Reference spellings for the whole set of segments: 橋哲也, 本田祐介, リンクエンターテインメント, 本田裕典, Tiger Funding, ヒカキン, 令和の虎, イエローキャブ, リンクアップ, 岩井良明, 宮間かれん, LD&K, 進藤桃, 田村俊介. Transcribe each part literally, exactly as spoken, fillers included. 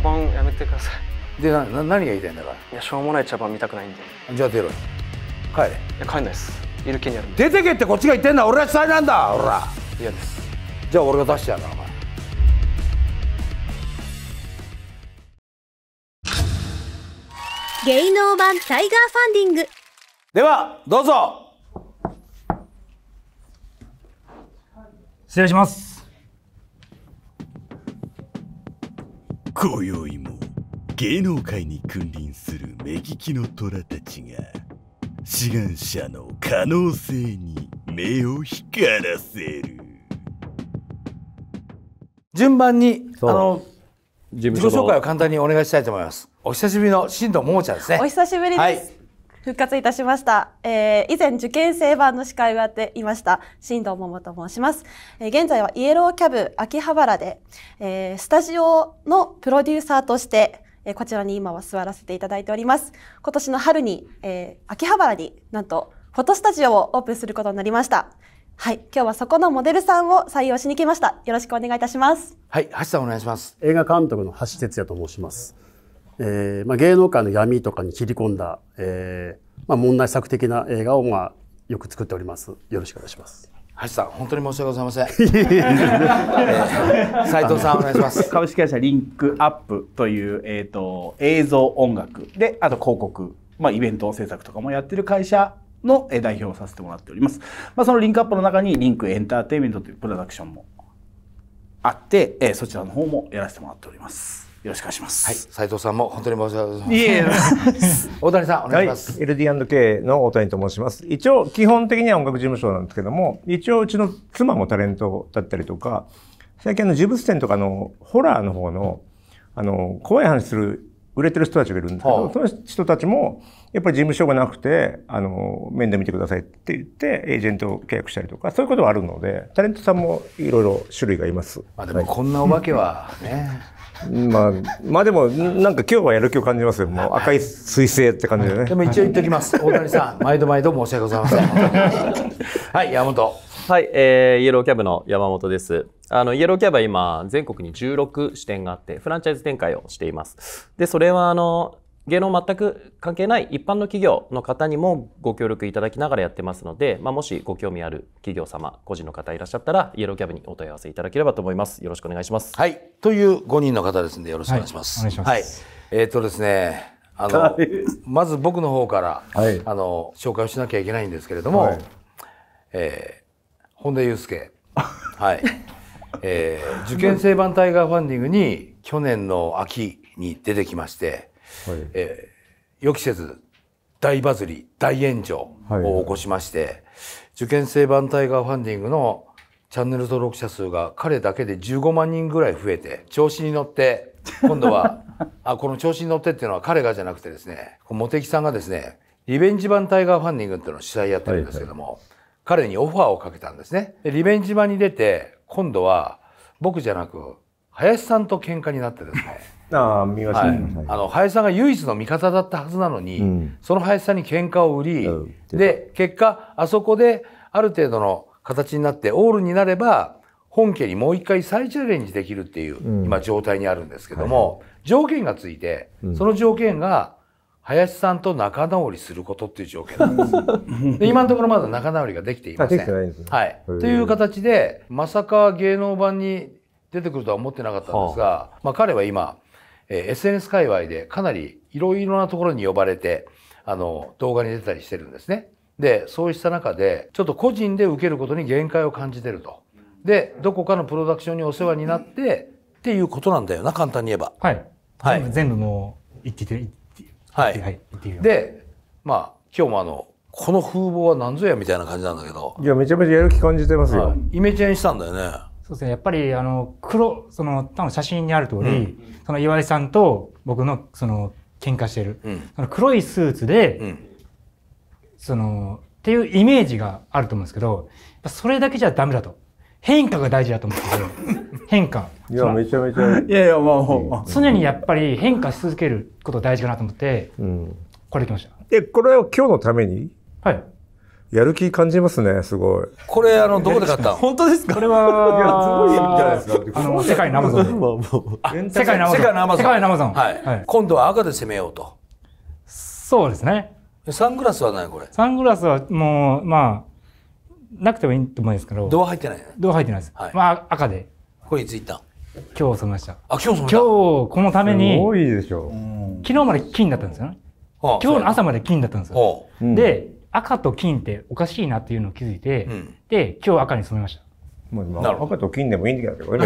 茶番やめてください。でなな何が言いたいんだから。いや、しょうもない茶番見たくないんで。じゃあ出ろよ。帰れ。いや、帰んないです。いる気にあるんで。出てけってこっちが言ってんだ。俺は主催なんだ。俺ら嫌です。じゃあ俺が出してやるから。芸能版タイガーファンディングではどうぞ。失礼します。今宵も芸能界に君臨する目利きの虎たちが志願者の可能性に目を光らせる。順番にあの自己紹介を簡単にお願いしたいと思います。お久しぶりの進藤桃ちゃんですね。お久しぶりです、はい。復活いたしました、えー、以前受験生版の司会をやっていました進藤桃と申します、えー、現在はイエローキャブ秋葉原で、えー、スタジオのプロデューサーとして、えー、こちらに今は座らせていただいております。今年の春に、えー、秋葉原になんとフォトスタジオをオープンすることになりました。はい、今日はそこのモデルさんを採用しに来ました。よろしくお願いいたします。はい、橋さんお願いします。映画監督の橋哲也と申します。えーまあ、芸能界の闇とかに切り込んだ、えーまあ、問題作的な映画を、まあ、よく作っております。よろしくお願いします。橋さん本当に申し訳ございません。斉藤さんお願いします。株式会社リンクアップという、えー、と映像音楽であと広告、まあ、イベント制作とかもやってる会社の代表をさせてもらっております。まあ、そのリンクアップの中にリンクエンターテインメントというプロダクションもあって、えー、そちらの方もやらせてもらっております。よろしくお願いします。はい、斉藤さんも本当に申し訳ございません。大谷さんお願いします。はい、エルディーアンドケー の大谷と申します。一応基本的には音楽事務所なんですけども、一応うちの妻もタレントだったりとか、最近の呪物展とかのホラーの方のあの怖い話する売れてる人たちがいるんですけど、はあ、その人たちもやっぱり事務所がなくてあの面で見てくださいって言ってエージェントを契約したりとかそういうことはあるのでタレントさんもいろいろ種類がいます。まあでもこんなお化けはね。まあまあでもなんか今日はやる気を感じますよ。もう赤い彗星って感じでね。でも一応言っておきます。大谷さん毎度毎度申し訳ございません。はい山本。はい、えー、イエローキャブの山本です。あのイエローキャブは今全国にじゅうろく支店があってフランチャイズ展開をしています。でそれはあの芸能全く関係ない一般の企業の方にもご協力いただきながらやってますので、まあ、もしご興味ある企業様個人の方いらっしゃったらイエローキャブにお問い合わせいただければと思います。よろしくお願いします。はい、というごにんの方ですのでよろしくお願いします。えっとですねあのまず僕の方から、はい、あの紹介をしなきゃいけないんですけれども、はい、えー、本田祐介はいえー、受験生版タイガーファンディングに去年の秋に出てきまして、はい、えー、予期せず大バズり大炎上を起こしまして、はい、受験生版タイガーファンディングのチャンネル登録者数が彼だけでじゅうごまんにんぐらい増えて調子に乗って今度はあこの調子に乗ってっていうのは彼がじゃなくてですね茂木さんがですねリベンジ版タイガーファンディングっていうのを主催やってるんですけども、はいはい、彼にオファーをかけたんですね。でリベンジ版に出て今度は僕じゃなく林さんと喧嘩になってですねあ見ました、はい、あの林さんが唯一の味方だったはずなのに、うん、その林さんに喧嘩を売り、うん、で結果あそこである程度の形になってオールになれば本家にもう一回再チャレンジできるっていう、うん、今状態にあるんですけども、はい、条件がついて、うん、その条件が林さんと仲直りすることっていう条件なんです。で今のところまだ仲直りができていません。できてないんですね。はい。という形でまさか芸能版に出てくるとは思ってなかったんですが、はあ、まあ彼は今、えー、エスエヌエス 界隈でかなりいろいろなところに呼ばれてあの動画に出たりしてるんですね。でそうした中でちょっと個人で受けることに限界を感じてると。でどこかのプロダクションにお世話になってっていうことなんだよな、簡単に言えば。はい。はい。全部、全部もう言ってて。はい、でまあ今日もあのこの風貌は何ぞやみたいな感じなんだけど、いやめちゃめちゃやる気感じてますよ、はい、イメチェンしたんだよね。そうですね、やっぱりあの黒その多分写真にある通り、うん、その岩井さんと僕のその喧嘩してる、うん、その黒いスーツで、うん、そのっていうイメージがあると思うんですけど、それだけじゃダメだと。変化が大事だと思うんですよ。変化。いや、めちゃめちゃ。いやいや、もう。常にやっぱり変化し続けること大事かなと思って、うん、これできました。え、これを今日のためにはい。やる気感じますね、すごい。これ、あの、どこで買ったの？本当ですか？これは、すごいみたいです。あの、世界のアマゾン。世界のアマゾン。世界のアマゾン。はい。今度は赤で攻めようと。そうですね。サングラスは何これ？サングラスはもう、まあ、なくてもいいと思うんですけど。ドア入ってないね。ドア入ってないです。まあ、赤で。これいつ行った？今日染めました。あ、今日染めた？今日、このために。すごいでしょ。昨日まで金だったんですよね。今日の朝まで金だったんですよ。で、赤と金っておかしいなっていうのを気づいて、うん、で、今日赤に染めました。もう今赤と金でもいいんだけど、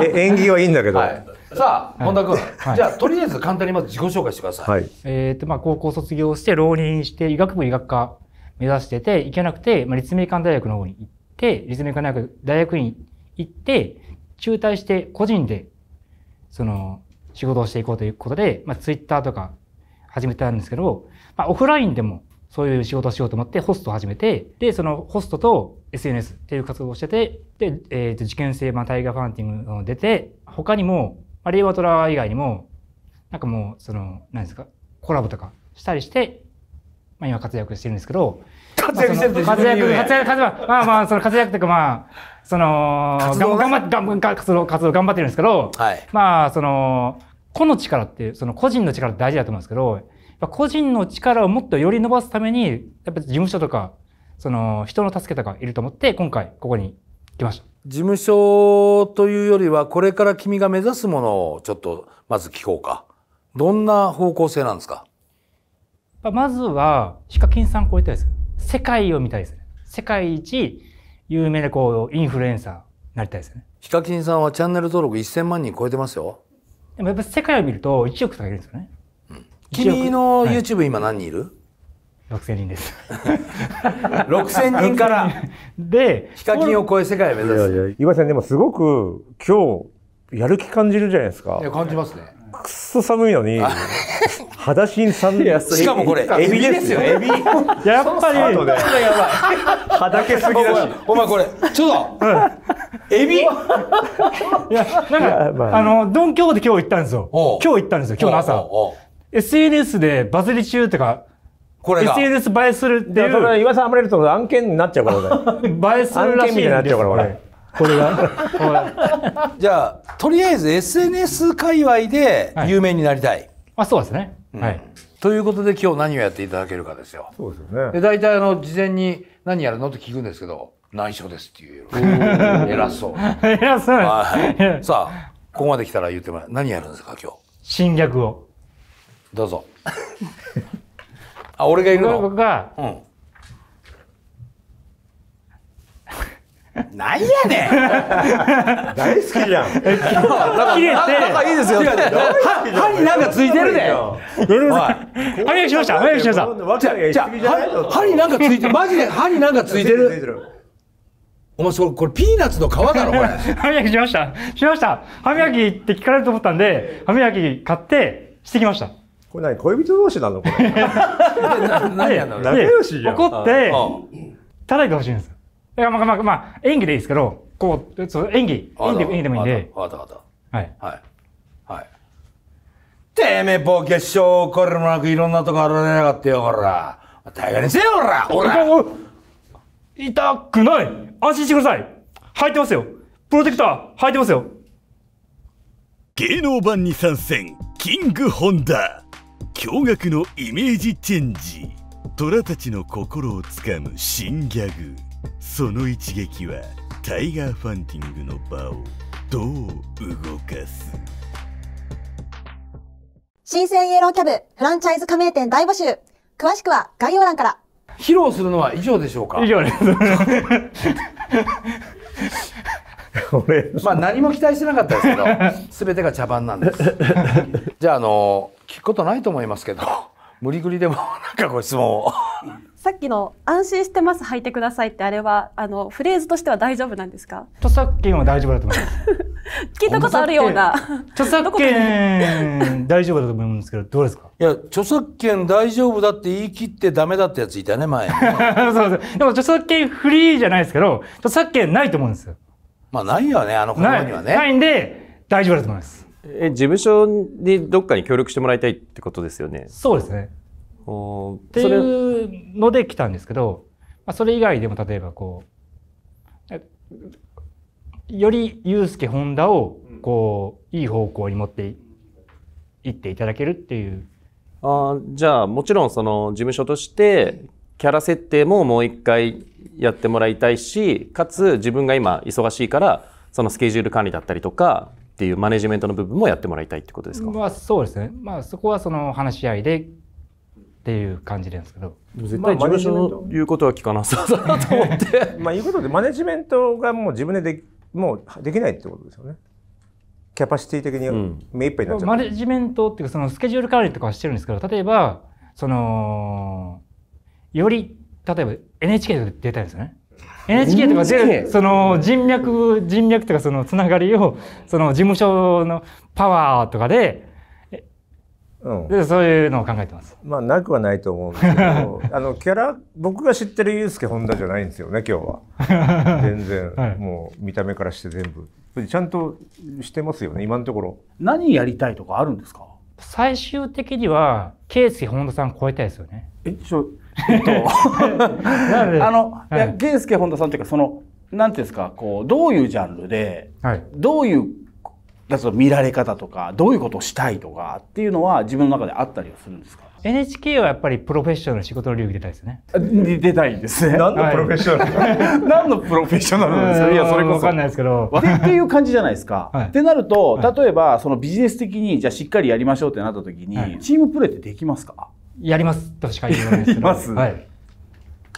縁起はいいんだけど。はい、さあ、本田君、はい、じゃあ、とりあえず簡単にまず自己紹介してください。はい、えっと、まあ、高校卒業して、浪人して、医学部医学科目指してて、行けなくて、まあ、立命館大学の方に行って、立命館大学、大学院行って、中退して個人で、その、仕事をしていこうということで、まあ、ツイッターとか始めたんですけど、まあ、オフラインでも、そういう仕事をしようと思ってホストを始めて、で、そのホストと エスエヌエス っていう活動をしてて、で、えっ、ー、と、事件性、まあ、タイガーファンティングの出て、他にも、まあ、令和トラ以外にも、なんかもう、その、何ですか、コラボとかしたりして、まあ今活躍してるんですけど、活躍してるんですよ。活躍、活躍、活躍、まあまあ、その活躍というかまあ、その、頑張って、頑張活動、活動頑張ってるんですけど、はい、まあ、その、個の力って、その個人の力って大事だと思うんですけど、個人の力をもっとより伸ばすために、やっぱり事務所とか、その人の助けとかいると思って、今回ここに来ました。事務所というよりは、これから君が目指すものをちょっとまず聞こうか。どんな方向性なんですか？まずは、ヒカキンさん超えたいです。世界を見たいですね。世界一有名なこう、インフルエンサーになりたいですね。ヒカキンさんはチャンネル登録いっせんまんにん超えてますよ。でもやっぱ世界を見るといちおくとかいるんですよね。君の YouTube 今何人いる？ ろくせんにんです。ろくせんにんから。で、ヒカキンを超え世界を目指す。いやいや、岩井さんでもすごく今日やる気感じるじゃないですか。いや、感じますね。くっそ寒いのに、裸足さんで。しかもこれ、エビですよ、エビ。やっぱり、やばい。はだけすぎだし。お前これ、ちょっと、エビ？いや、なんか、あの、ドンキョーで今日行ったんですよ。今日行ったんですよ、今日の朝。エスエヌエス でバズり中とか、エスエヌエス 映えするっていう。岩井さんあまりやると案件になっちゃうからね。映えするらしいんですよ、これ。これが。じゃあ、とりあえず エスエヌエス 界隈で有名になりたい。あ、そうですね。はい。ということで今日何をやっていただけるかですよ。そうですよね。で、大体あの、事前に何やるのって聞くんですけど、内緒ですっていう。偉そう。偉そう。はい。さあ、ここまで来たら言ってもらえ。何やるんですか、今日。侵略を。どうぞ。あ、俺がいるの？僕が。うん。なんやねん。大好きじゃん。切れて。仲いいですよ。歯になんかついてるで。歯磨きしました。歯磨きしました。じゃあ、歯になんかついてる。マジで歯になんかついてる。お前、それ、これ、ピーナッツの皮だろ、これ。歯磨きしました。しました。歯磨きって聞かれると思ったんで、歯磨き買って、してきました。これ何、恋人同士なのこれ。何やの仲良しじゃん。怒って、叩いてほしいんです。だからまあまあまあ、演技でいいですけど、こう、演技、演技でもいいんで。わかったわかった。はい。はい。はい。てめえ、ボケしょう、これもなくいろんなとこ現れやがってよ、ほら。大概にせよ、ほら、ほら。痛くない。安心してください。入ってますよ。プロテクター、入ってますよ。芸能版に参戦、キングホンダ。驚愕のイメージチェンジ、虎たちの心をつかむ新ギャグ、その一撃はタイガーファンティングの場をどう動かす。新生イエローキャブフランチャイズ加盟店大募集、詳しくは概要欄から。披露するのは以上でしょうか？以上です。まあ何も期待してなかったですけど、全てが茶番なんです。じゃあ、あの聞くことないと思いますけど、無理くりでもなんかご質問を。さっきの「安心してます履いてください」ってあれはあのフレーズとしては大丈夫なんですか？著作権は大丈夫だと思います。聞いたことあるような。著作権大丈夫だと思うんですけど、どうですか？いや、著作権大丈夫だって言い切ってダメだってやついたね、前。そうそう。でも著作権フリーじゃないですけど、著作権ないと思うんですよ。まあないよね、あの言葉にはね。ないんで大丈夫だと思います。え、事務所にどっかに協力してもらいたいってことですよね。そうですね。おー、っていうので来たんですけど、まあ、それ以外でも例えばこうより祐介本田をこういい方向に持っていっていただけるっていう。あ、じゃあもちろんその事務所としてキャラ設定ももう一回やってもらいたいし、かつ自分が今忙しいからそのスケジュール管理だったりとかっていうマネジメントの部分もやってもらいたいってことですか？まあ、そうですね、まあ、そこはその話し合いでっていう感じなんですけど、絶対事務所の言うことは聞かなそうだなと思ってまあいうことでマネジメントがもう自分ででもうできないってことですよね。キャパシティ的に目いっぱいになっちゃう、うん、マネジメントっていうかそのスケジュール管理とかはしてるんですけど、例えばそのより例えば エヌエイチケー とか出たいですよね。エヌエイチケー とか出るその人脈人脈とかそのつながりをその事務所のパワーとかで、うん、でそういうのを考えてます。まあなくはないと思うんですけど、あのキャラ僕が知ってるユースケ本田じゃないんですよね今日は。全然、はい、もう見た目からして全部ちゃんとしてますよね今のところ。何やりたいとかあるんですか？最終的には圭介本田さんを超えたいですよね。えちょえっと、あの、はい、圭介本田さんっていうかそのなんていうんですか、こうどういうジャンルで、はい、どういうだその見られ方とかどういうことをしたいとかっていうのは自分の中であったりはするんですか？ エヌエイチケー はやっぱりプロフェッショナル仕事の流儀出たいですね。出たいですね。何のプロフェッショナル？何のプロフェッショナルなんですか？いやそれこそ分かんないですけど。っていう感じじゃないですか。はい、ってなると例えばそのビジネス的にじゃあしっかりやりましょうってなった時に、はい、チームプレーってできますか？やりますとしか言いようがないですけど。はい。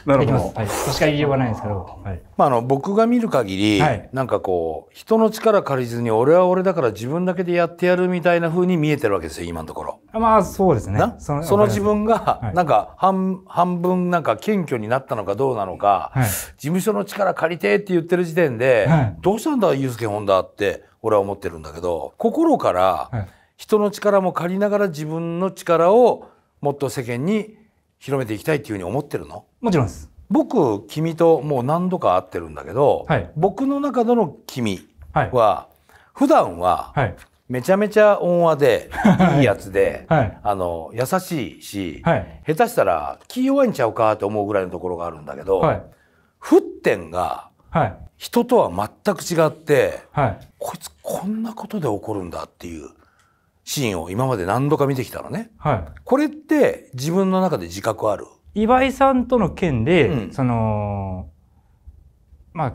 なるほど。としか言いようがないんですけど。まああの僕が見る限り、はい、なんかこう人の力借りずに俺は俺だから自分だけでやってやるみたいな風に見えてるわけですよ今のところ。まあそうですね。その、その自分がなんか半、はい、半分なんか謙虚になったのかどうなのか、はい、事務所の力借りてって言ってる時点で、はい、どうしたんだユースケ本田って俺は思ってるんだけど、心から人の力も借りながら自分の力をもっと世間に広めていきたいっていうふうに思ってるの？もちろんです。僕、君ともう何度か会ってるんだけど、はい、僕の中での君は、はい、普段は、はい、めちゃめちゃ温和で、いいやつで、はい、あの、優しいし、はい、下手したら気弱いんちゃうかって思うぐらいのところがあるんだけど、はい、沸点が、はい、人とは全く違って、はい、こいつこんなことで怒るんだっていう。シーンを今まで何度か見てきたのね、はい、これって自分の中で自覚ある？岩井さんとの件で、うん、そのまあ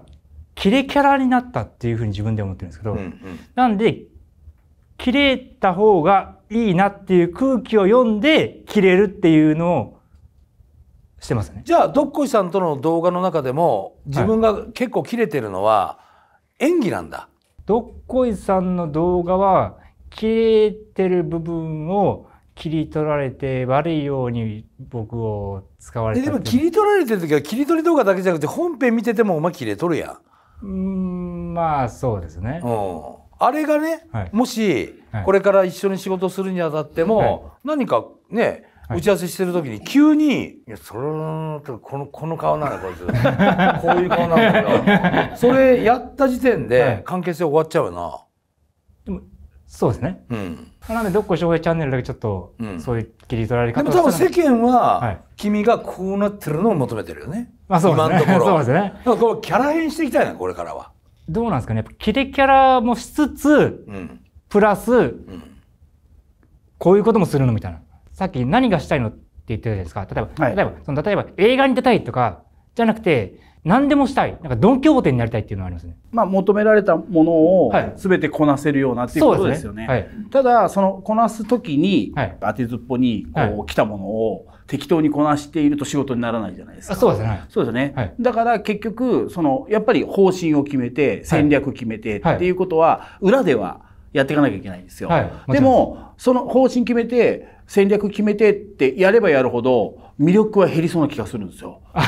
キレキャラになったっていうふうに自分で思ってるんですけど、うんうん、なんでキレた方がいいなっていう空気を読んでキレるっていうのをしてますね。じゃあどっこいさんとの動画の中でも自分が結構キレてるのは演技なんだ、はい、どっこいさんの動画は切れてる部分を切り取られて悪いように僕を使われて。でも切り取られてる時は切り取り動画だけじゃなくて本編見ててもお前切れとるやん。うん、まあそうですね。あれがね、はい、もしこれから一緒に仕事するにあたっても、はい、何かね打ち合わせしてる時に急に「いやそれこのこの顔なんだこいつこういう顔なんだよ」それやった時点で関係性終わっちゃうよな。はい、でもそうですね。うん、なので、どっこい翔平チャンネルだけちょっと、うん、そういう切り取られ方。でも多分世間は、はい、君がこうなってるのを求めてるよね。まあそうですね。今のところ。そうですね。だからこうキャラ変していきたいな、これからは。どうなんですかね。やっぱキレキャラもしつつ、うん、プラス、うん、こういうこともするのみたいな。さっき何がしたいのって言ってたじゃないですか。例えば、はい、例えば、その例えば映画に出たいとか、じゃなくて、何でもしたい。なんかドン・キホーテになりたいっていうのはありますね。まあ求められたものを全てこなせるようなっていうことですよね。はいね、はい、ただそのこなす時に、はい、当てずっぽにこう来たものを適当にこなしていると仕事にならないじゃないですか。そうですね。そうですね。はい、だから結局そのやっぱり方針を決めて戦略決めてっていうことは裏ではやっていかなきゃいけないんですよ。はい、でもその方針決めて戦略決めてってやればやるほど魅力は減りそうな気がするんですよ。い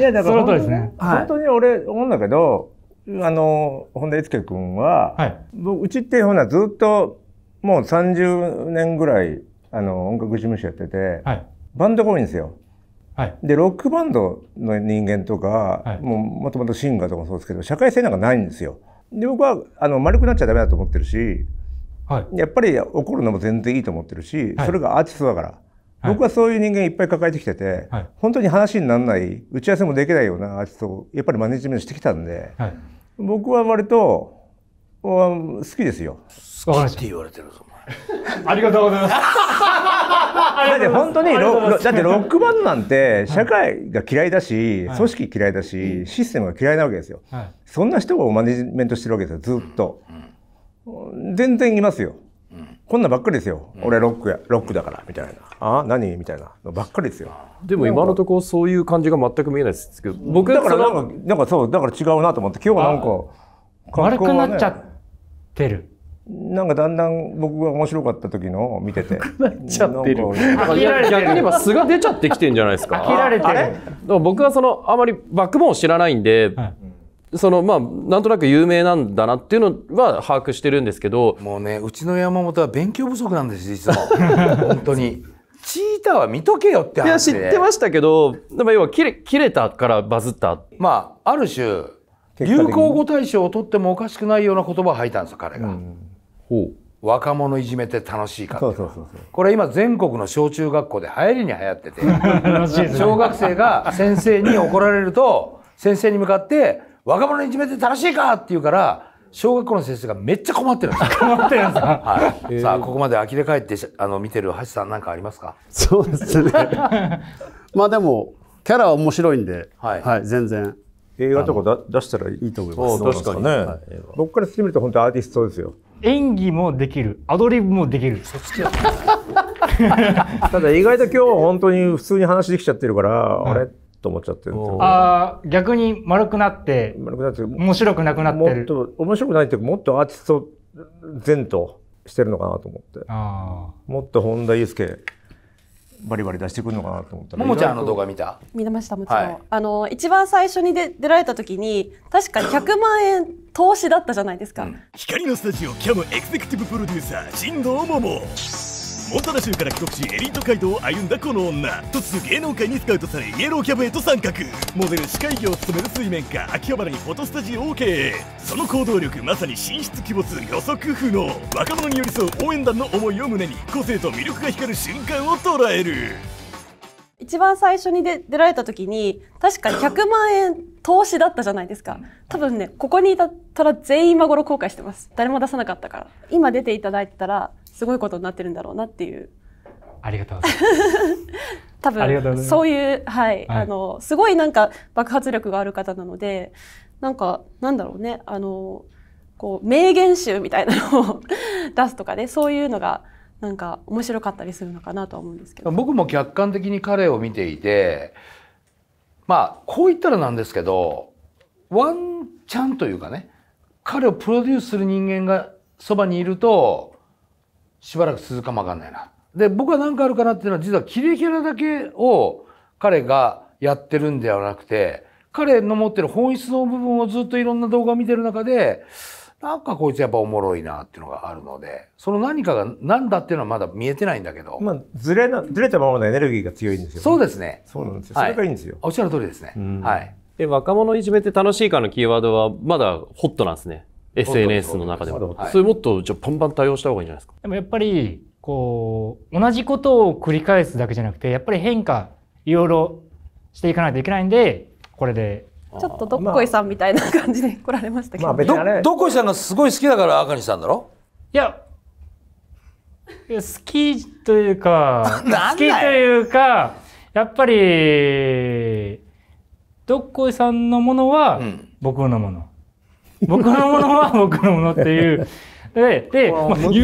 やだから本当に俺思うんだけど、あの本田圭佑君は、はい、うちってほなずっともうさんじゅうねんぐらいあの音楽事務所やってて、はい、バンドが多いんですよ。はい、でロックバンドの人間とか、はい、もうもともとシンガーとかもそうですけど社会性なんかないんですよ。で僕はあの丸くなっちゃダメだと思ってるし、はい、やっぱり怒るのも全然いいと思ってるし、はい、それがアーティストだから。僕はそういう人間いっぱい抱えてきてて、はい、本当に話にならない打ち合わせもできないようなアーティストをやっぱりマネジメントしてきたんで、はい、僕は割と好きですよ。好きって言われてるぞありがとうございます。だって本当にロだってロックバンドなんて社会が嫌いだし、はい、組織嫌いだし、はい、システムが嫌いなわけですよ。はい、そんな人をマネジメントしてるわけですよずっと。うん、全然いますよ。うん、こんなばっかりですよ。うん、俺ロックやロックだからみたいな。ああ何みたいなのばっかりですよ。でも今のところそういう感じが全く見えないですけど。僕だからなんかなんかそうだから違うなと思って今日はなんか、ね、悪くなっちゃってる。なんかだんだん僕が面白かった時のを見ててなっちゃってる。逆に言えば素が出ちゃってきてんじゃないですか。飽きられてる。僕はそのあまりバックボーンを知らないんで、はい、そのまあなんとなく有名なんだなっていうのは把握してるんですけど、もうねうちの山本は勉強不足なんです実は本当に。チーターは見とけよって話で。いや知ってましたけど、でも要は切れ切れたからバズった。まあある種流行語大賞を取ってもおかしくないような言葉を吐いたんですよ彼が。うん、若者いじめて楽しいかってこれ今全国の小中学校で流行りに流行ってて小学生が先生に怒られると先生に向かって「若者いじめて楽しいか!」って言うから小学校の先生がめっちゃ困ってるんですよ。困ってるんですか。さあここまで呆れ返ってあの見てる橋さんなんかありますか。そうですねまあでもキャラは面白いんで、はいはい、全然映画とか出したらいいと思います。確かにね僕からしてみると本当アーティストですよ。演技もできる、アドリブもできる。ただ意外と今日本当に普通に話できちゃってるから、はい、あれと思っちゃってるんですよ。ああ、逆に丸くなって、丸くなって面白くなくなってる。もっと面白くないっていうか、もっとアーティスト前としてるのかなと思って。あもっと本田裕介バリバリ出してくるのかなと思ったら。ももちゃんの動画見た？見ましたもちろん。はい、あの一番最初にで出られた時に確かひゃくまんえん投資だったじゃないですか。うん、光のスタジオキャムエグゼクティブプロデューサー神童桃。元田州から帰国しエリート街道を歩んだこの女、突如芸能界にスカウトされイエローキャブへと参画。モデル司会業を務める水面下秋葉原にフォトスタジオを経営。その行動力まさに神出鬼没、予測不能。若者に寄り添う応援団の思いを胸に個性と魅力が光る瞬間を捉える。一番最初にで出られた時に確かひゃくまんえん投資だったじゃないですか。多分ねここにいたら全員今頃後悔してます。誰も出さなかったから。今出ていただいてたらすごいことになってるんだろうなっていう。ありがとうございます。多分そういうはい、はい、あのすごいなんか爆発力がある方なので、なんかなんだろうねあのこう名言集みたいなのを出すとかね、そういうのがなんか面白かったりするのかなとは思うんですけど。僕も客観的に彼を見ていて、まあこう言ったらなんですけど、ワンチャンというかね、彼をプロデュースする人間がそばにいると。しばらく続かもわかんないな。で、僕は何かあるかなっていうのは、実はキレキャラだけを彼がやってるんではなくて、彼の持ってる本質の部分をずっといろんな動画を見てる中で、なんかこいつやっぱおもろいなっていうのがあるので、その何かが何だっていうのはまだ見えてないんだけど。まあ、ずれな、ずれたままのエネルギーが強いんですよね。そうですね。そうなんですよ。それがいいんですよ。はい、おっしゃる通りですね。はい。で、若者いじめて楽しいかのキーワードはまだホットなんですね。エスエヌエス の中でも。それもっとじゃあパンパン対応した方がいいんじゃないですか。でもやっぱりこう同じことを繰り返すだけじゃなくて、やっぱり変化いろいろしていかないといけないんで、これでちょっとどっこいさんみたいな感じで来られましたけど、まあね、どっこいさんがすごい好きだから赤にしたんだろ。いや好きというか好きというかやっぱりどっこいさんのものは僕のもの。うん、僕のものは僕のものっていう。で、で、ユ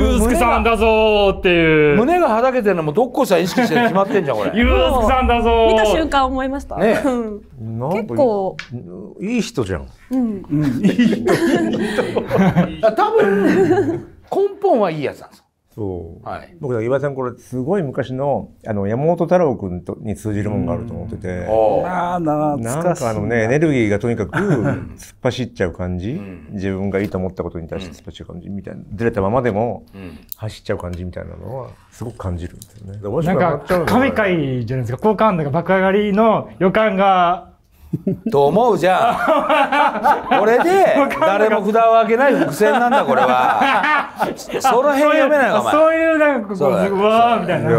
ースケさんだぞーっていう。胸がはだけてるのもどっこいさん意識してる決まってんじゃん、これ。ユースケさんだぞー。見た瞬間思いました。ね。結構。いい人じゃん。うん。いい人。多分、根本はいいやつなんですよ。そう。はい。僕だから岩井さん、これすごい昔の、あの、山本太郎君に通じるものがあると思ってて。ああ、なんかあのね、エネルギーがとにかく突っ走っちゃう感じ。自分がいいと思ったことに対して突っ走る感じみたいな。ずれたままでも走っちゃう感じみたいなのはすごく感じるんですよね。なんか、神回じゃないですか。好感度が爆上がりの予感が。と思うじゃん。これで誰も札を開けない伏線なんだこれは。その辺読めないのかお前。そういうなんかこうわーみたいな。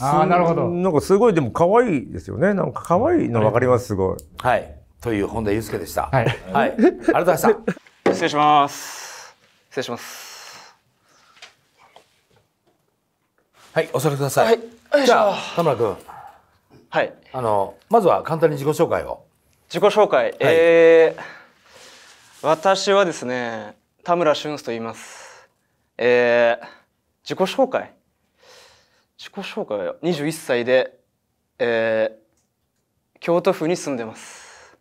あ、なるほど。なんかすごいでも可愛いですよね。なんか可愛いの分かります。すごい。はい。という本田裕介でした。はい。はい。ありがとうございました。失礼します。失礼します。はい、お座りください。はい。じゃあ田村君。はい。あのまずは簡単に自己紹介を。自己紹介。はい、えー、私はですね、田村俊介と言います。えー、自己紹介。自己紹介はにじゅういっさいで、えー、京都府に住んでます。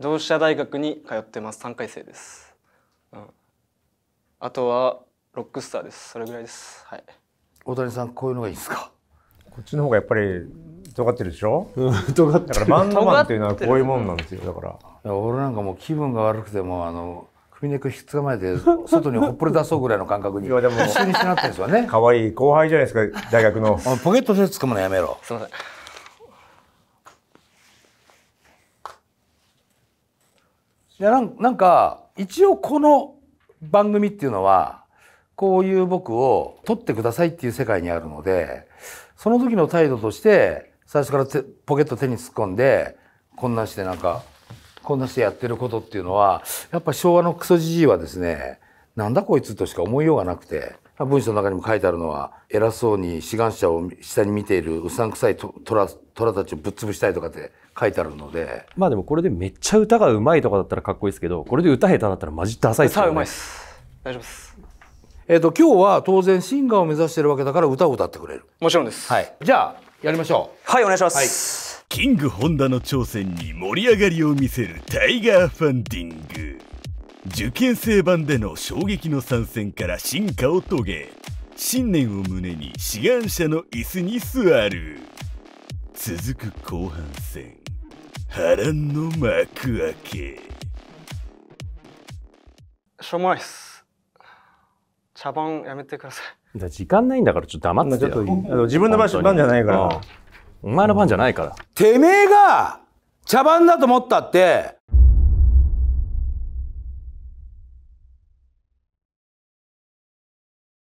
同志社大学に通ってます。さんかいせいです、うん、あとはロックスターです。それぐらいです。はい。大谷さん、こういうのがいいですか？こっちの方がやっぱり尖ってるでしょ。尖ってる。だからバンドマンっていうのはこういうもんなんですよ。だから、うん、俺なんかもう気分が悪くてもあの首根っこ引きつかまえて外にほっぽり出そうぐらいの感覚に一緒にしてなってるんですよね。可愛い後輩じゃないですか、大学の。ポケットでつかむのやめろ。すいません。いや、なんなんか一応この番組っていうのはこういう僕を撮ってくださいっていう世界にあるので、その時の態度として最初からポケット手に突っ込んでこんなんしてなんか。こんなしてやってることっていうのはやっぱ昭和のクソじじいはですね、なんだこいつとしか思いようがなくて、文章の中にも書いてあるのは偉そうに志願者を下に見ているうさんくさいトラたちをぶっ潰したいとかって書いてあるので、まあでもこれでめっちゃ歌がうまいとかだったらかっこいいですけど、これで歌下手だったらマジダサいですよね。歌うまいです。大丈夫です。えっと今日は当然シンガーを目指してるわけだから歌を歌ってくれる。もちろんです。はい、じゃあやりましょう。はい、お願いします。はい、キング本田の挑戦に盛り上がりを見せるタイガーファンディング。受験生版での衝撃の参戦から進化を遂げ、信念を胸に志願者の椅子に座る。続く後半戦、波乱の幕開け。しょうもないっす。茶番やめてください。だ、時間ないんだからちょっと黙っててよ。自分の番じゃないから。お前の番じゃないから。てめえが茶番だと思ったって